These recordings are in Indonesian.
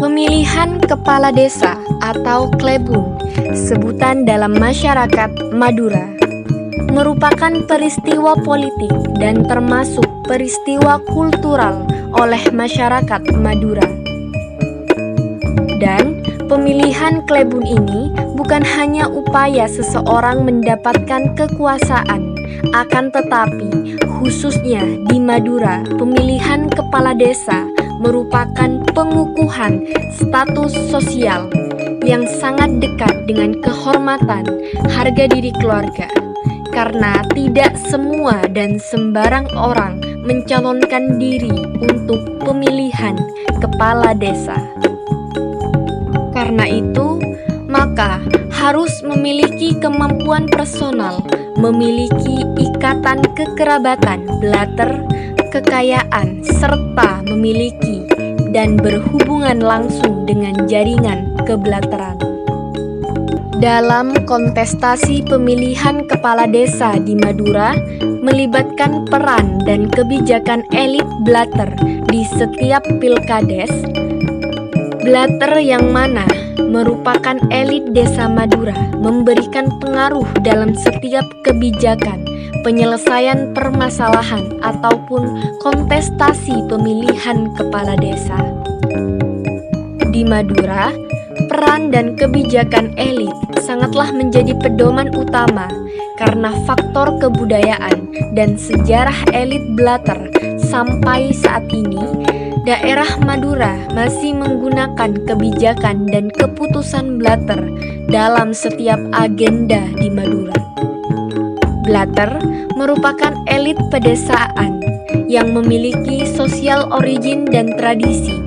Pemilihan kepala desa atau Klebun, sebutan dalam masyarakat Madura, merupakan peristiwa politik dan termasuk peristiwa kultural oleh masyarakat Madura. Dan pemilihan Klebun ini bukan hanya upaya seseorang mendapatkan kekuasaan, akan tetapi khususnya di Madura, pemilihan kepala desa merupakan pengukuhan status sosial yang sangat dekat dengan kehormatan harga diri keluarga, karena tidak semua dan sembarang orang mencalonkan diri untuk pemilihan kepala desa. Karena itu, maka harus memiliki kemampuan personal, memiliki ikatan kekerabatan, blater, kekayaan, serta memiliki dan berhubungan langsung dengan jaringan keblateran. Dalam kontestasi pemilihan kepala desa di Madura, melibatkan peran dan kebijakan elit blater di setiap pilkades. Blater yang mana merupakan elit desa Madura memberikan pengaruh dalam setiap kebijakan, penyelesaian permasalahan ataupun kontestasi pemilihan kepala desa. Di Madura, peran dan kebijakan elit sangatlah menjadi pedoman utama karena faktor kebudayaan dan sejarah elit blater. Sampai saat ini, daerah Madura masih menggunakan kebijakan dan keputusan blater dalam setiap agenda di Madura. Blater merupakan elit pedesaan yang memiliki sosial origin dan tradisi.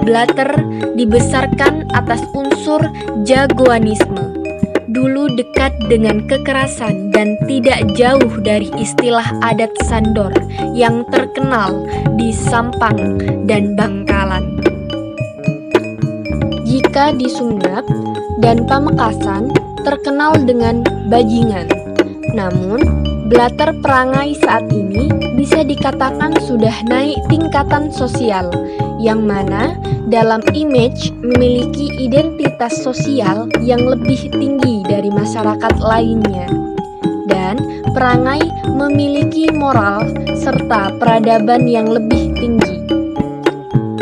Blater dibesarkan atas unsur jagoanisme, dulu dekat dengan kekerasan dan tidak jauh dari istilah adat sandor yang terkenal di Sampang dan Bangkalan. Jika di Sumenep dan Pamekasan terkenal dengan bajingan. Namun, blater perangai saat ini bisa dikatakan sudah naik tingkatan sosial, yang mana dalam image memiliki identitas sosial yang lebih tinggi dari masyarakat lainnya. Dan perangai memiliki moral serta peradaban yang lebih tinggi.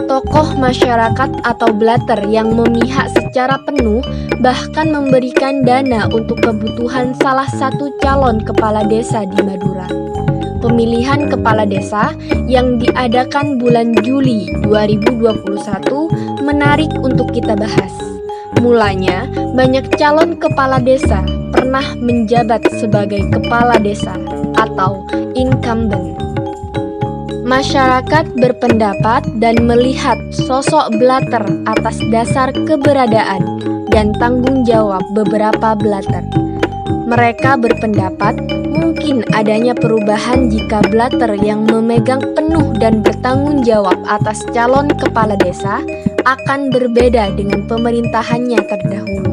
Tokoh masyarakat atau blater yang memihak secara penuh bahkan memberikan dana untuk kebutuhan salah satu calon kepala desa di Madura. Pemilihan kepala desa yang diadakan bulan Juli 2021 menarik untuk kita bahas. Mulanya, banyak calon kepala desa pernah menjabat sebagai kepala desa atau incumbent. Masyarakat berpendapat dan melihat sosok blater atas dasar keberadaan dan tanggung jawab beberapa blater. Mereka berpendapat mungkin adanya perubahan jika blater yang memegang penuh dan bertanggung jawab atas calon kepala desa akan berbeda dengan pemerintahannya terdahulu.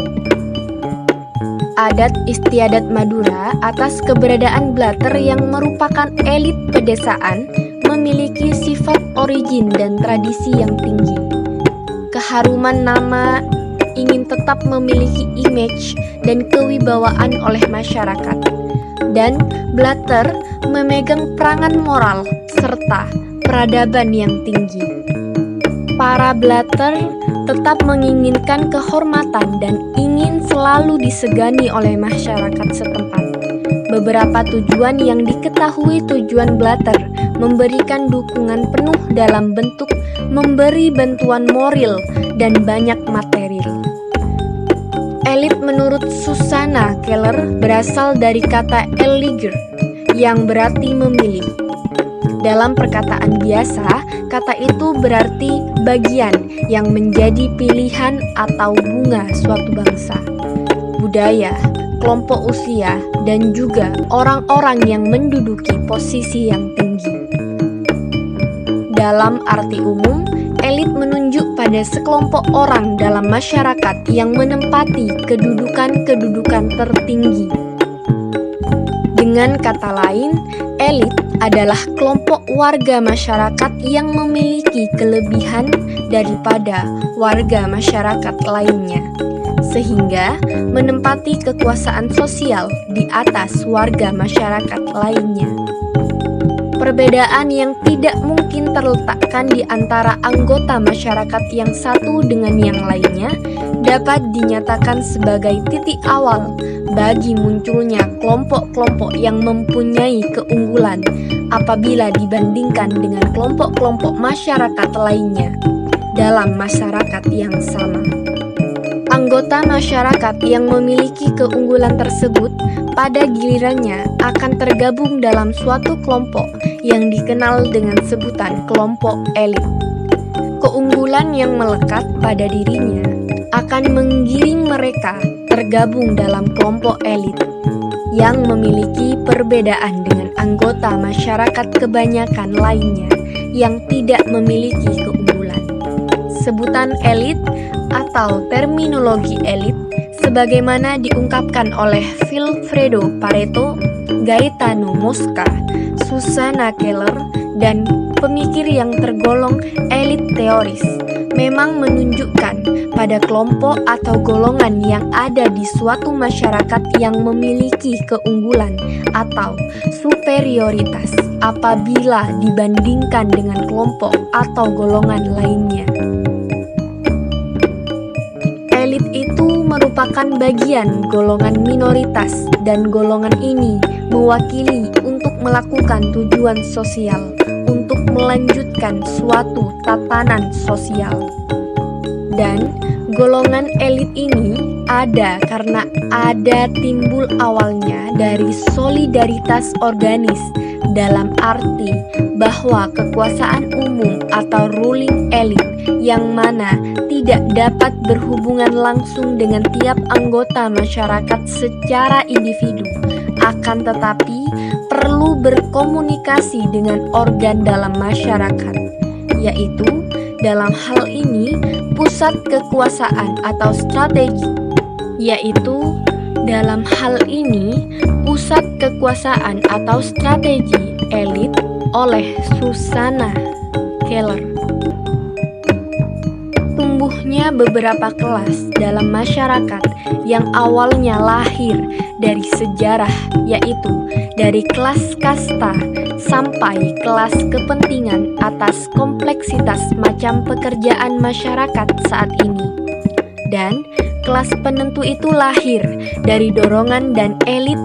Adat istiadat Madura atas keberadaan blater yang merupakan elit pedesaan memiliki sifat origin dan tradisi yang tinggi. Keharuman nama ingin tetap memiliki image dan kewibawaan oleh masyarakat. Dan blater memegang perangan moral serta peradaban yang tinggi. Para blater tetap menginginkan kehormatan dan ingin selalu disegani oleh masyarakat setempat. Beberapa tujuan yang diketahui tujuan blater memberikan dukungan penuh dalam bentuk memberi bantuan moral dan banyak material. Elit menurut Susanna Keller berasal dari kata eliger yang berarti memilih. Dalam perkataan biasa, kata itu berarti bagian yang menjadi pilihan atau bunga suatu bangsa, budaya, kelompok usia, dan juga orang-orang yang menduduki posisi yang tinggi. Dalam arti umum, elit menunjuk pada sekelompok orang dalam masyarakat yang menempati kedudukan-kedudukan tertinggi. Dengan kata lain, elit adalah kelompok warga masyarakat yang memiliki kelebihan daripada warga masyarakat lainnya, sehingga menempati kekuasaan sosial di atas warga masyarakat lainnya. Perbedaan yang tidak mungkin terletakkan di antara anggota masyarakat yang satu dengan yang lainnya dapat dinyatakan sebagai titik awal bagi munculnya kelompok-kelompok yang mempunyai keunggulan apabila dibandingkan dengan kelompok-kelompok masyarakat lainnya dalam masyarakat yang sama. Anggota masyarakat yang memiliki keunggulan tersebut pada gilirannya akan tergabung dalam suatu kelompok yang dikenal dengan sebutan kelompok elit. Keunggulan yang melekat pada dirinya akan menggiring mereka tergabung dalam kelompok elit yang memiliki perbedaan dengan anggota masyarakat kebanyakan lainnya yang tidak memiliki keunggulan. Sebutan elit atau terminologi elit sebagaimana diungkapkan oleh Vilfredo Pareto, Gaetano Mosca, Susanna Keller, dan pemikir yang tergolong elit teoris, memang menunjukkan pada kelompok atau golongan yang ada di suatu masyarakat yang memiliki keunggulan atau superioritas apabila dibandingkan dengan kelompok atau golongan lainnya. Elit itu merupakan bagian golongan minoritas dan golongan ini mewakili untuk melakukan tujuan sosial, untuk melanjutkan suatu tatanan sosial. Dan golongan elit ini ada karena ada timbul awalnya dari solidaritas organis dalam arti bahwa kekuasaan umum atau ruling elit yang mana tidak dapat berhubungan langsung dengan tiap anggota masyarakat secara individu, akan tetapi perlu berkomunikasi dengan organ dalam masyarakat, yaitu dalam hal ini pusat kekuasaan atau strategi, elit oleh Susanna Keller. Tumbuhnya beberapa kelas dalam masyarakat yang awalnya lahir dari sejarah, yaitu dari kelas kasta sampai kelas kepentingan atas kompleksitas macam pekerjaan masyarakat saat ini. Dan kelas penentu itu lahir dari dorongan dan elit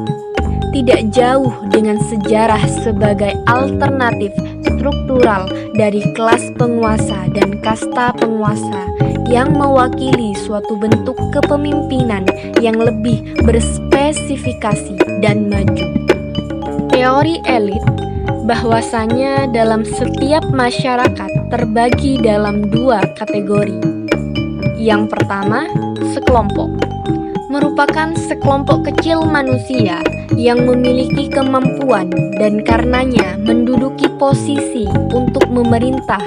tidak jauh dengan sejarah sebagai alternatif struktural dari kelas penguasa dan kasta penguasa yang mewakili suatu bentuk kepemimpinan yang lebih berspesifikasi dan maju. Teori elit bahwasanya dalam setiap masyarakat terbagi dalam dua kategori. Yang pertama, sekelompok merupakan sekelompok kecil manusia yang memiliki kemampuan dan karenanya menduduki posisi untuk memerintah,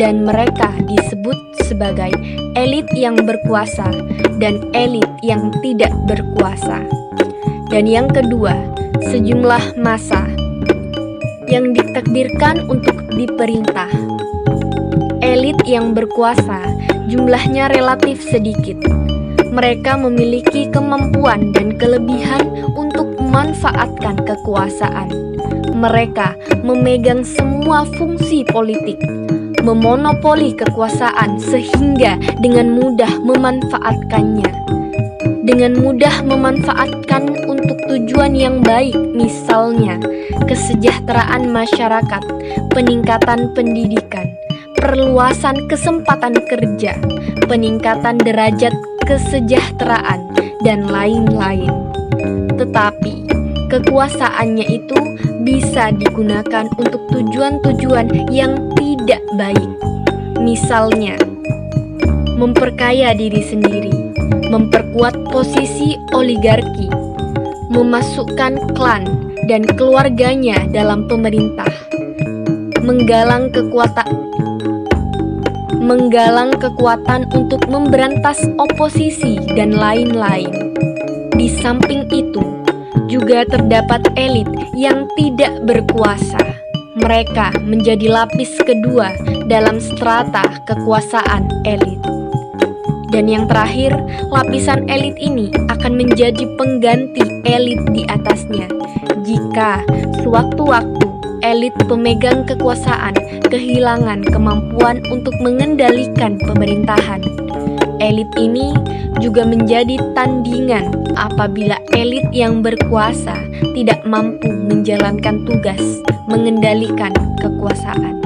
dan mereka disebut sebagai elit yang berkuasa dan elit yang tidak berkuasa. Dan yang kedua, sejumlah massa yang ditakdirkan untuk diperintah. Elit yang berkuasa jumlahnya relatif sedikit. Mereka memiliki kemampuan dan kelebihan untuk memanfaatkan kekuasaan. Mereka memegang semua fungsi politik, memonopoli kekuasaan sehingga dengan mudah memanfaatkannya. Dengan mudah memanfaatkan untuk tujuan yang baik, misalnya kesejahteraan masyarakat, peningkatan pendidikan, perluasan kesempatan kerja, peningkatan derajat kesejahteraan, dan lain-lain. Tetapi kekuasaannya itu bisa digunakan untuk tujuan-tujuan yang tidak baik, misalnya memperkaya diri sendiri, memperkuat posisi oligarki, memasukkan klan dan keluarganya dalam pemerintah, menggalang kekuatan untuk memberantas oposisi dan lain-lain. Di samping itu, juga terdapat elit yang tidak berkuasa. mereka menjadi lapis kedua dalam strata kekuasaan elit. Dan yang terakhir, lapisan elit ini akan menjadi pengganti elit di atasnya jika sewaktu-waktu elit pemegang kekuasaan kehilangan kemampuan untuk mengendalikan pemerintahan. Elit ini juga menjadi tandingan apabila elit yang berkuasa tidak mampu menjalankan tugas mengendalikan kekuasaan.